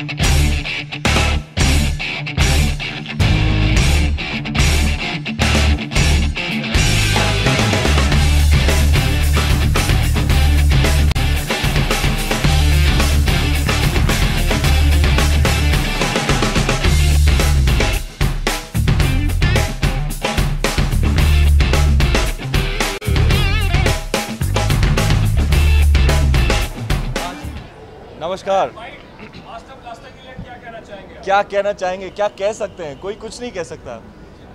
नमस्कार। Master blaster के लिए क्या कहना चाहेंगे? क्या कह सकते हैं? कोई कुछ नहीं कह सकता।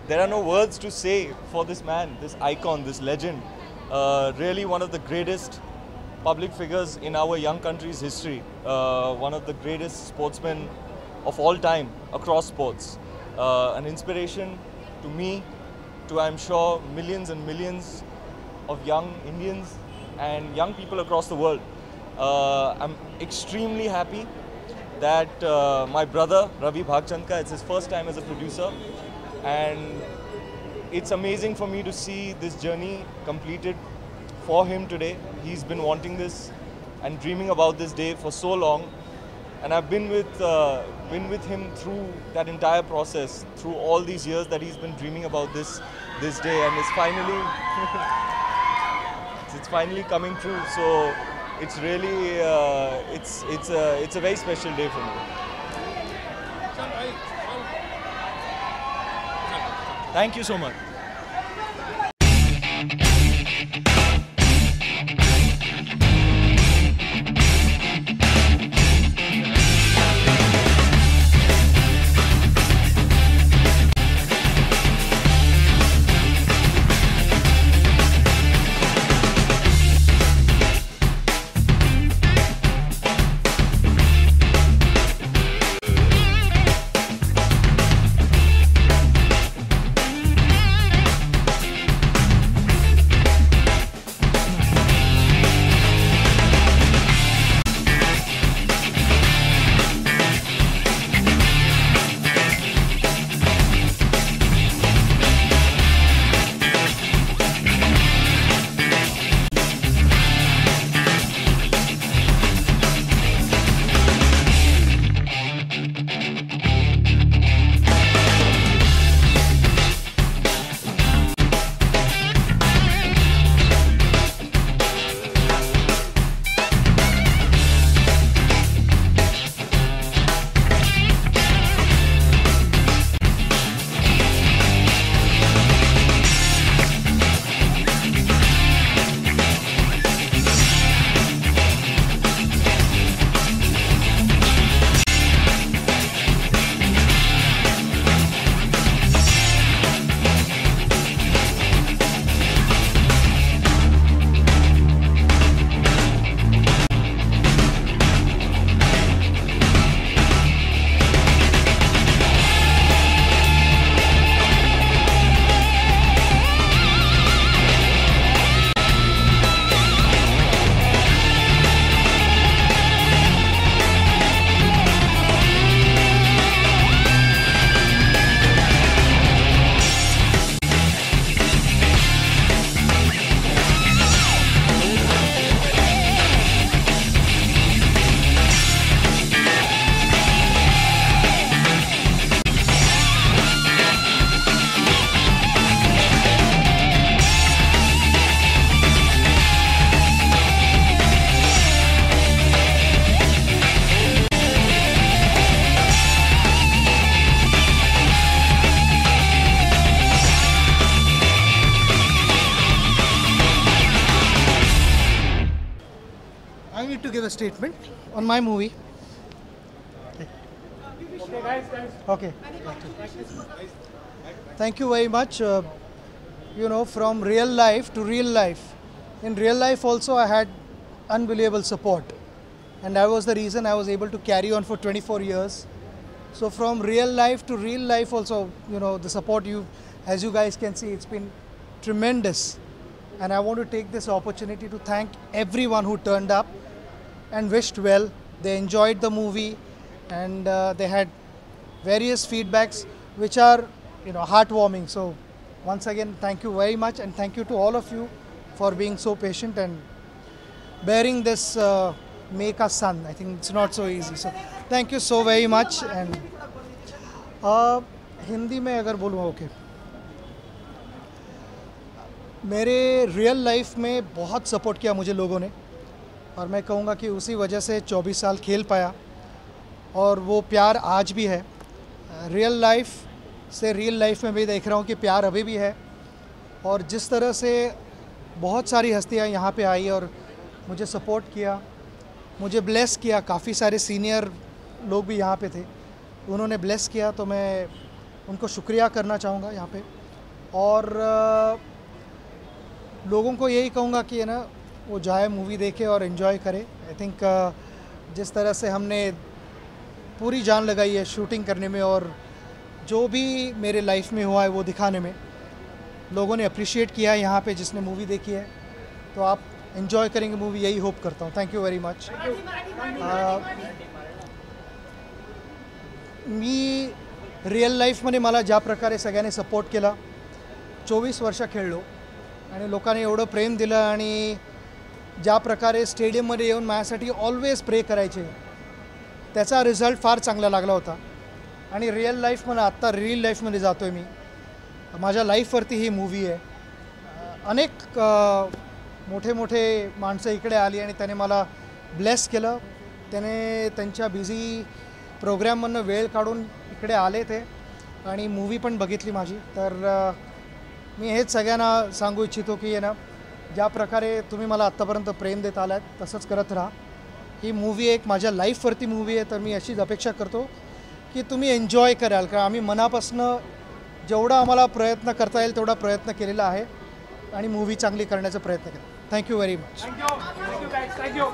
There are no words to say for this man, this icon, this legend. Really one of the greatest public figures in our young country's history. One of the greatest sportsmen of all time across sports. An inspiration to me, to I'm sure millions and millions of young Indians and young people across the world. I'm extremely happy that my brother Ravi Bhagchanka, it's his first time as a producer, and it's amazing for me to see this journey completed for him today. He's been wanting this and dreaming about this day for so long, and I've been with him through that entire process, through all these years that he's been dreaming about this day, and it's finally coming true. So it's really it's a very special day for me. Thank you so much. A statement on my movie. Okay, guys. Okay. Thank you very much. You know, from real life to real life. In real life also I had unbelievable support, and that was the reason I was able to carry on for 24 years. So from real life to real life also, you know, the support as you guys can see, it's been tremendous. And I want to take this opportunity to thank everyone who turned up and wished well. They enjoyed the movie, and they had various feedbacks which are, you know, heartwarming. So once again, thank you very much, and thank you to all of you for being so patient and bearing this May ka sun. I think it's not so easy. So thank you so very much and Hindi में अगर बोलूँ okay मेरे real life में बहुत support किया मुझे लोगों ने और मैं कहूँगा कि उसी वजह से 24 साल खेल पाया और वो प्यार आज भी है। रियल लाइफ से रियल लाइफ में भी देख रहा हूँ कि प्यार अभी भी है और जिस तरह से बहुत सारी हस्तियाँ यहाँ पे आई और मुझे सपोर्ट किया, मुझे ब्लेस किया, काफ़ी सारे सीनियर लोग भी यहाँ पे थे, उन्होंने ब्लेस किया तो मैं उनको शुक्रिया करना चाहूँगा यहाँ पे। और लोगों को यही कहूँगा कि है ना वो जाए मूवी देखे और एंजॉय करे। आई थिंक जिस तरह से हमने पूरी जान लगाई है शूटिंग करने में और जो भी मेरे लाइफ में हुआ है वो दिखाने में लोगों ने अप्रिशिएट किया है यहाँ पे जिसने मूवी देखी है, तो आप एंजॉय करेंगे मूवी, यही होप करता हूँ। Thank you very much. मी रियल लाईफमध्ये मला ज्या प्रकारे सगळ्यांनी सपोर्ट केला, 24 वर्ष खेळलो आणि लोकांनी एवढं प्रेम दिलं आणि ज्या प्रकारे स्टेडियममध्ये येऊन माझ्यासाठी ऑलवेज प्रे करायचे त्याचा रिझल्ट फार चांगला लागला होता। आणि रियल लाईफमध्ये आत्ता रियल लाईफमध्ये जातोय मी, माझ्या लाईफवरती ही मूवी आहे। अनेक मोठे मोठे माणसं इकडे आली आणि त्याने मला ब्लेस केलं, त्याने त्यांच्या बिझी प्रोग्राममधून वेळ काढून इकडे आले ते आणि मूवी पण बघितली माझी। तर मी हेच सगळ्यांना सांगू इच्छितो की ना ज्या प्रकारे तुम्ही मला आत्तापर्यंत प्रेम देत आलात तसंच करत राहा। ही मूवी एक माझ्या लाईफवरती मूवी आहे तर मी अशीच अपेक्षा करतो की तुम्ही एन्जॉय कराल, कारण आम्ही मनापासून जेवढा आम्हाला प्रयत्न करता येईल तेवढा प्रयत्न केलेला आहे आणि मूवी चांगली करण्याचा प्रयत्न केला। Thank you very much. Thank you thank you.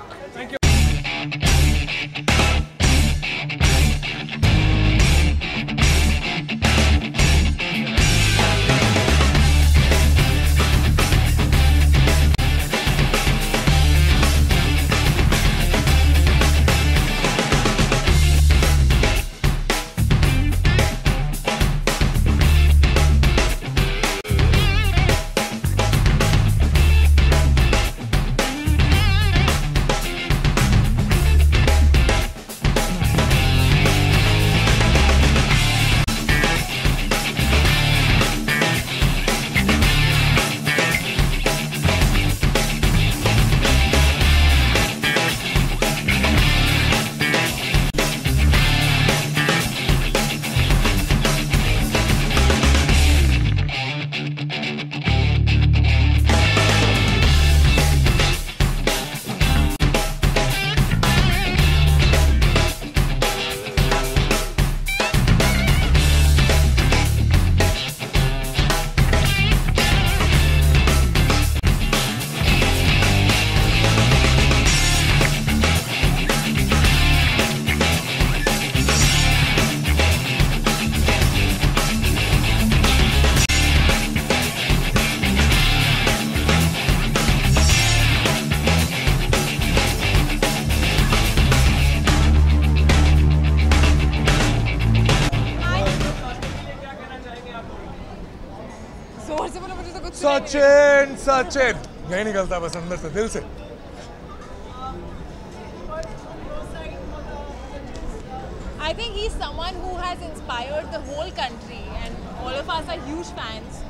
Sachin Sachin नहीं निकलता बस अंदर से दिल से। I think he's someone who has inspired the whole country and all of us are huge fans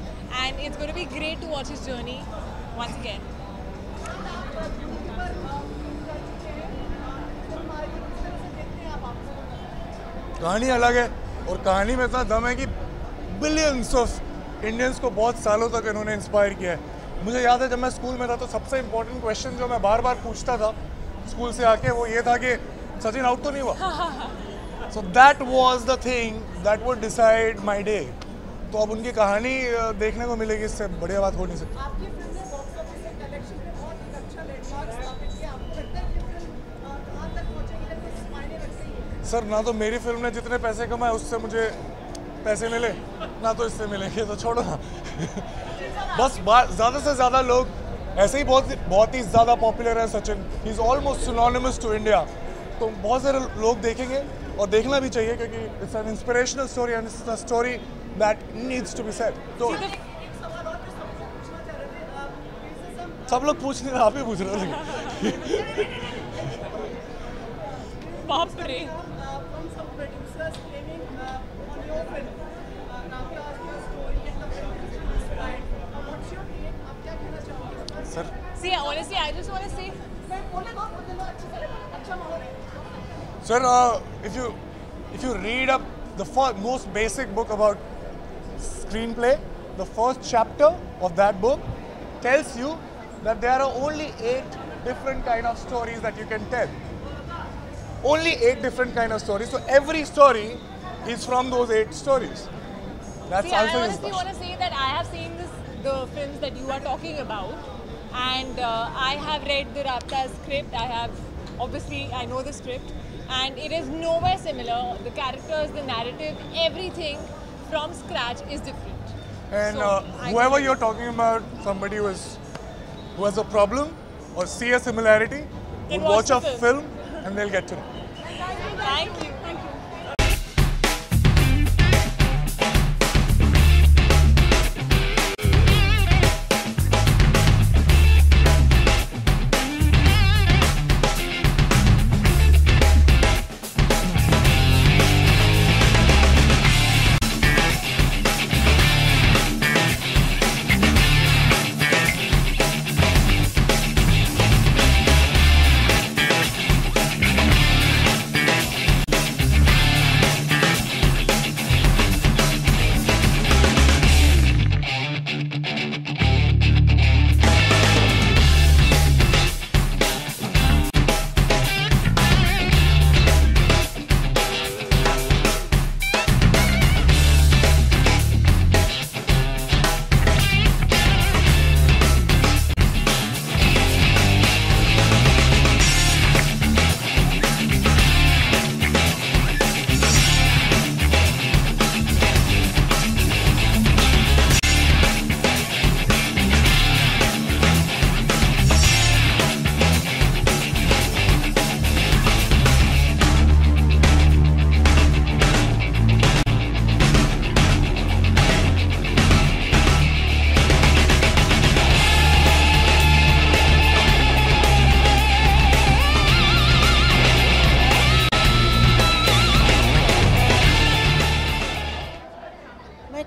and it's going to be great to watch his journey once again. कहानी अलग है और कहानी में इतना दम है कि बिलियंस ऑफ इंडियंस को बहुत सालों तक इन्होंने इंस्पायर किया है। मुझे याद है जब मैं स्कूल में था तो सबसे इम्पोर्टेंट क्वेश्चन जो मैं बार बार पूछता था स्कूल से आके वो ये था कि सचिन आउट तो नहीं हुआ। So that was the thing that would decide my day. तो अब उनकी कहानी देखने को मिलेगी, इससे बढ़िया बात हो नहीं सकती। सर ना तो मेरी फिल्म ने जितने पैसे कमाए उससे मुझे पैसे मिले ना तो इससे मिलेंगे, तो छोड़ो ना। बस ज़्यादा से ज़्यादा लोग ऐसे ही बहुत ही ज़्यादा पॉपुलर है Sachin. He is almost synonymous to India, तो बहुत सारे लोग देखेंगे और देखना भी चाहिए क्योंकि it's an inspirational story and it's a story that needs to be said. तो सब लोग पूछ नहीं रहे, आप ही पूछ रहे हो। Sir, if you read up the most basic book about screenplay, the first chapter of that book tells you that there are only 8 different kind of stories that you can tell. Only 8 different kind of stories. So every story is from those 8 stories. That's See, I honestly want to say that I have seen the films that you are talking about, and I have read the Rapta's script. I know the script, and it is nowhere similar. The characters, the narrative, everything from scratch is different. And so, whoever you're talking about, somebody who has a problem or see a similarity, would watch a film and they'll get to know. Thank you.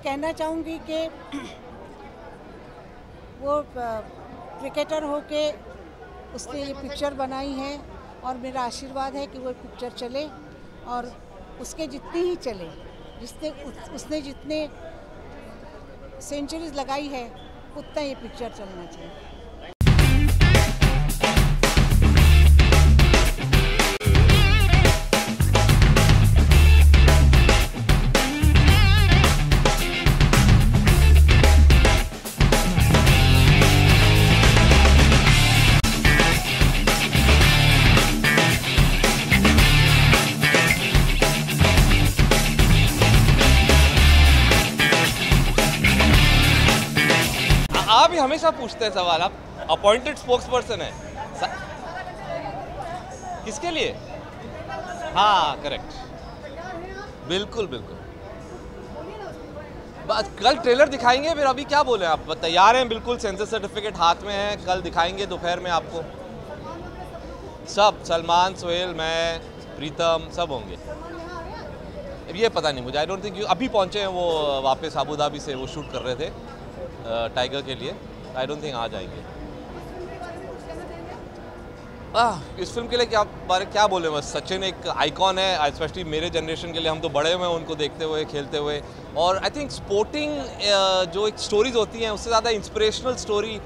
कहना चाहूँगी कि वो cricketer होके उसने ये picture बनाई है और मेरा आशीर्वाद है कि वो पिक्चर चले और उसके जितनी ही चले उसने जितने सेंचुरीज लगाई है उतना ये पिक्चर चलना चाहिए. आप ही हमेशा पूछते हैं सवाल. आप अपॉइंटेड स्पोक्स पर्सन है किसके लिए? हाँ, करेक्ट. बिल्कुल बिल्कुल. कल ट्रेलर दिखाएंगे फिर. अभी क्या बोले आप? तैयार हैं? बिल्कुल. सेंसर सर्टिफिकेट हाथ में है, कल दिखाएंगे दोपहर में आपको. सब सलमान, सोहेल, मैं, प्रीतम सब होंगे. ये पता नहीं मुझे. I don't think. अभी पहुंचे हैं वो वापस अबू धाबी से. वो शूट कर रहे थे टाइगर के लिए. आई डोंट थिंक आ जाएंगे. इस फिल्म के लिए क्या बोले बस. सचिन एक आइकॉन है स्पेशली मेरे जनरेशन के लिए. हम तो बड़े हुए हैं उनको देखते हुए, खेलते हुए. और आई थिंक स्पोर्टिंग जो एक स्टोरीज होती हैं उससे ज़्यादा इंस्पिरेशनल स्टोरी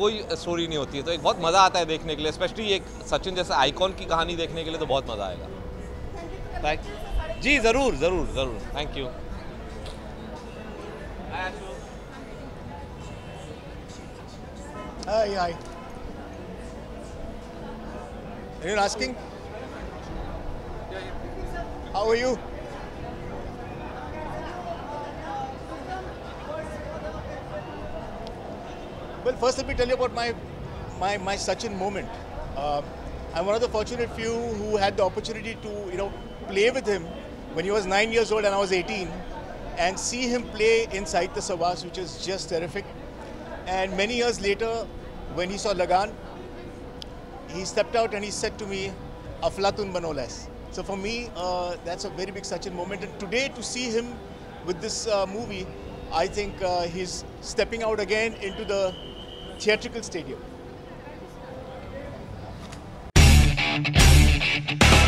कोई स्टोरी नहीं होती है. तो एक बहुत मज़ा आता है देखने के लिए. स्पेशली एक सचिन जैसे आइकॉन की कहानी देखने के लिए तो बहुत मज़ा आएगा. थैंक जी. ज़रूर ज़रूर ज़रूर. Thank you. Hi. Anyone asking? How are you? Well, first let me tell you about my Sachin moment. I'm one of the fortunate few who had the opportunity to play with him when he was 9 years old and I was 18, and see him play in Saitya Sabhas, which is just terrific. And many years later, when he saw Lagaan, he stepped out and he said to me, "Aflatun banolas." So for me, that's a very big Sachin moment. And today to see him with this movie, I think he's stepping out again into the theatrical stadium.